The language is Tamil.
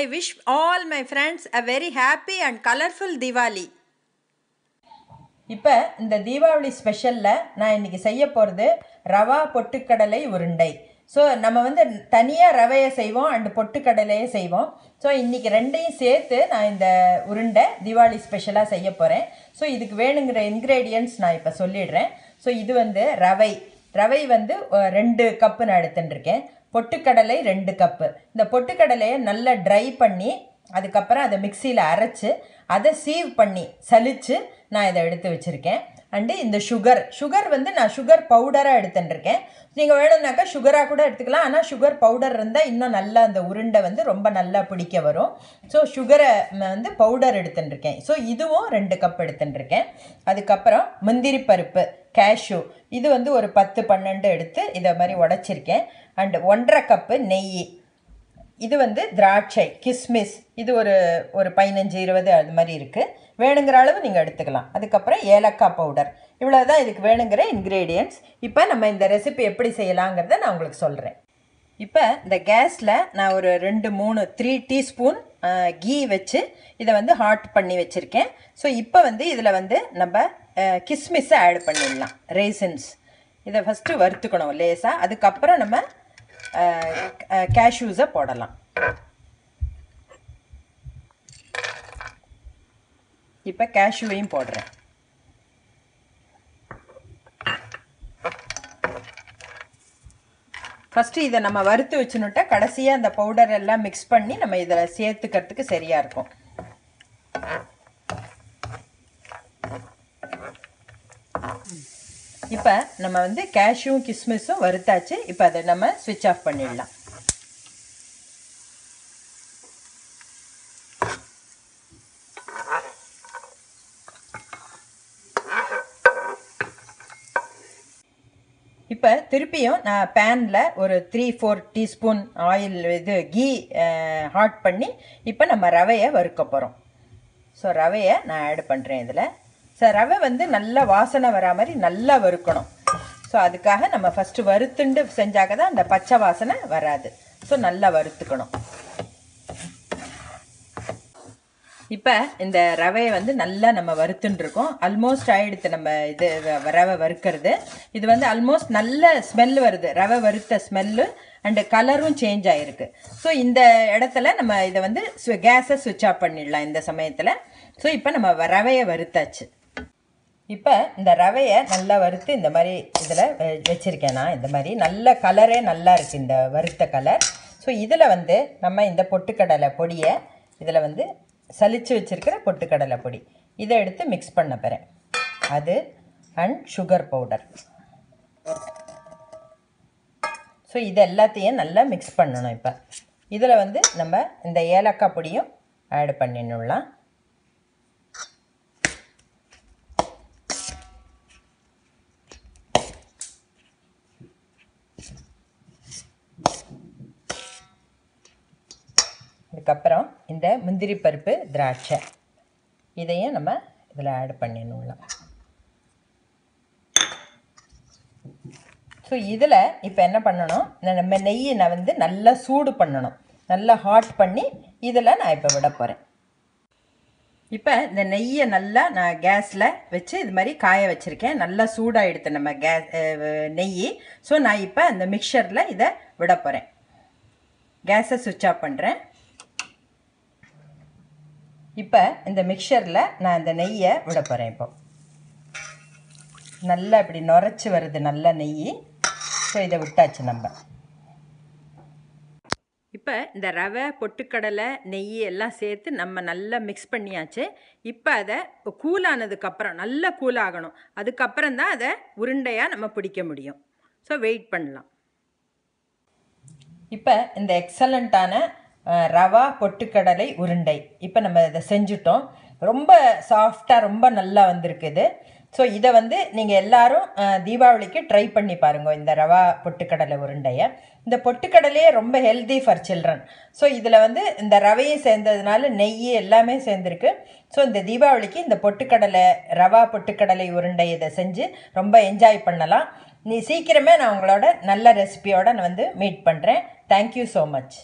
I wish all my friends a very happy and colorful Diwali. இப்போ இந்த தீபாவளி ஸ்பெஷலில் நான் இன்றைக்கி செய்ய போகிறது ரவா பொட்டுக்கடலை உருண்டை. ஸோ நம்ம வந்து தனியாக ரவையை செய்வோம் அண்டு பொட்டுக்கடலையை செய்வோம். ஸோ இன்றைக்கி ரெண்டையும் சேர்த்து நான் இந்த உருண்டை தீபாவளி ஸ்பெஷலாக செய்ய போகிறேன். ஸோ இதுக்கு வேணுங்கிற இன்க்ரீடியன்ட்ஸ் நான் இப்போ சொல்லிடுறேன். ஸோ இது வந்து ரவை வந்து 2 கப்பு நான் எடுத்துட்டுருக்கேன். பொட்டுக்கடலை 2 கப்பு. இந்த பொட்டுக்கடலையை நல்லா ட்ரை பண்ணி அதுக்கப்புறம் அதை மிக்சியில் அரைச்சி அதை சீவ் பண்ணி சலிச்சு நான் இதை எடுத்து வச்சுருக்கேன். அண்டு இந்த சுகர் வந்து நான் சுகர் பவுடராக எடுத்துட்டுருக்கேன். நீங்கள் வேணும்னாக்கா சுகராக கூட எடுத்துக்கலாம். ஆனால் சுகர் பவுடர் இருந்தால் இன்னும் நல்லா அந்த உருண்டை வந்து ரொம்ப நல்லா பிடிக்க வரும். ஸோ சுகரை வந்து பவுடர் எடுத்துட்டுருக்கேன். ஸோ இதுவும் 2 கப் எடுத்துட்டுருக்கேன். அதுக்கப்புறம் முந்திரி பருப்பு கேஷ்யூ இது வந்து ஒரு 10-12 எடுத்து இதை மாதிரி உடச்சிருக்கேன். அண்டு 1.5 கப்பு நெய். இது வந்து திராட்சை கிஸ்மிஸ் இது ஒரு 15-20 அது மாதிரி இருக்குது. வேணுங்கிற அளவு நீங்கள் எடுத்துக்கலாம். அதுக்கப்புறம் ஏலக்காய் பவுடர். இவ்வளோ தான் இதுக்கு வேணுங்கிற இன்க்ரீடியன்ட்ஸ். இப்போ நம்ம இந்த ரெசிபி எப்படி செய்யலாங்கிறத நான் உங்களுக்கு சொல்கிறேன். இப்போ இந்த கேஸில் நான் ஒரு 3 டீஸ்பூன் கீ வச்சு இதை வந்து ஹாட் பண்ணி வச்சுருக்கேன். ஸோ இப்போ வந்து இதில் வந்து நம்ம கிஸ்மிஸை ஆட் பண்ணிடலாம். ரேசன்ஸ் இதை ஃபஸ்ட்டு வறுத்துக்கணும் லேசாக. அதுக்கப்புறம் நம்ம கேஷ்யூஸை போடலாம். இப்போ கேஷ்யூவையும் போடுறேன். ஃபஸ்ட்டு இதை நம்ம வறுத்து வச்சுன்னுட்டா கடைசியாக அந்த பவுடர் எல்லாம் மிக்ஸ் பண்ணி நம்ம இதில் சேர்த்துக்கிறதுக்கு சரியாக இருக்கும். இப்போ நம்ம வந்து கேஷ்யூவும் கிஸ்மிஸும் வறுத்தாச்சு. இப்போ அதை நம்ம ஸ்விட்ச் ஆஃப் பண்ணிடலாம். இப்போ திருப்பியும் நான் பேனில் ஒரு 3-4 டீஸ்பூன் ஆயில் இது கீ ஹாட் பண்ணி இப்போ நம்ம ரவையை வறுக்க போகிறோம். ஸோ ரவையை நான் ஆட் பண்ணுறேன் இதில். ஸோ ரவை வந்து நல்லா வாசனை வரா மாதிரி நல்லா வறுக்கணும். ஸோ அதுக்காக நம்ம ஃபஸ்ட்டு வறுத்துண்டு செஞ்சாக்க தான் அந்த பச்சை வாசனை வராது. ஸோ நல்லா வறுத்துக்கணும். இப்போ இந்த ரவையை வந்து நல்லா நம்ம வறுத்துட்டுருக்கோம். ஆல்மோஸ்ட் ஆகிடுது நம்ம இது ரவை வறுக்கிறது. இது வந்து ஆல்மோஸ்ட் நல்ல ஸ்மெல் வருது. ரவை வறுத்த ஸ்மெல்லு அண்டு கலரும் சேஞ்ச் ஆகிருக்கு. ஸோ இந்த இடத்துல நம்ம இதை வந்து கேஸை ஸ்விட்ச் ஆஃப் பண்ணிடலாம் இந்த சமயத்தில். ஸோ இப்போ நம்ம ரவையை வறுத்தாச்சு. இப்போ இந்த ரவையை நல்லா வறுத்து இந்த மாதிரி இதில் வச்சுருக்கேன் நான். இந்த மாதிரி நல்ல கலரே நல்லா இருக்குது இந்த வறுத்த கலர். ஸோ இதில் வந்து நம்ம இந்த பொட்டுக்கடலை பொடியை இதில் வந்து சலிச்சு வச்சுருக்கிற பொட்டுக்கடலை பொடி இதை எடுத்து மிக்ஸ் பண்ண போகிறேன். அது அண்ட் சுகர் பவுடர். ஸோ இது எல்லாத்தையும் நல்லா மிக்ஸ் பண்ணணும். இப்போ இதில் வந்து நம்ம இந்த ஏலக்காய் பொடியும் ஆட் பண்ணிடலாம். அதுக்கப்புறம் இந்த முந்திரி பருப்பு திராட்சை இதையும் நம்ம இதில் ஆட் பண்ணிடலாம். ஸோ இதில் இப்போ என்ன பண்ணணும், நம்ம நெய்யை நான் வந்து நல்லா சூடு பண்ணணும். நல்லா ஹாட் பண்ணி இதில் நான் இப்போ விட போகிறேன். இப்போ இந்த நெய்யை நல்லா நான் கேஸில் வச்சு இது மாதிரி காய வச்சுருக்கேன். நல்லா சூடாக எடுத்து நம்ம நெய். ஸோ நான் இப்போ அந்த மிக்சரில் இதை விட போகிறேன். கேஸை சுவிட்ச் ஆஃப் பண்ணுறேன். இப்போ இந்த மிக்சரில் நான் இந்த நெய்யை விட போகிறேன். இப்போ நல்லா இப்படி நுரைச்சி வருது நல்லா நெய். ஸோ இதை விட்டாச்சு நம்ம. இப்போ இந்த ரவை பொட்டுக்கடலை நெய் எல்லாம் சேர்த்து நம்ம நல்லா மிக்ஸ் பண்ணியாச்சு. இப்போ அதை கூலானதுக்கப்புறம் நல்லா கூலாகணும். அதுக்கப்புறம் தான் அதை உருண்டையாக நம்ம பிடிக்க முடியும். ஸோ வெயிட் பண்ணலாம். இப்போ இந்த எக்ஸலண்ட்டான ரவா பொட்டுக்கடலை உருண்டை இப்போ நம்ம இதை செஞ்சுட்டோம். ரொம்ப சாஃப்டாக ரொம்ப நல்லா வந்திருக்குது. ஸோ இதை வந்து நீங்கள் எல்லோரும் தீபாவளிக்கு ட்ரை பண்ணி பாருங்கள் இந்த ரவா பொட்டுக்கடலை உருண்டையை. இந்த பொட்டுக்கடலையே ரொம்ப ஹெல்தி ஃபார் சில்ட்ரன். ஸோ இதில் வந்து இந்த ரவையும் சேர்ந்ததுனால நெய் எல்லாமே சேர்ந்துருக்கு. ஸோ இந்த தீபாவளிக்கு இந்த பொட்டுக்கடலை ரவா பொட்டுக்கடலை உருண்டை இதை செஞ்சு ரொம்ப என்ஜாய் பண்ணலாம். நீ சீக்கிரமே நான் உங்களோட நல்ல ரெசிபியோடு நான் வந்து மீட் பண்ணுறேன். Thank you so much.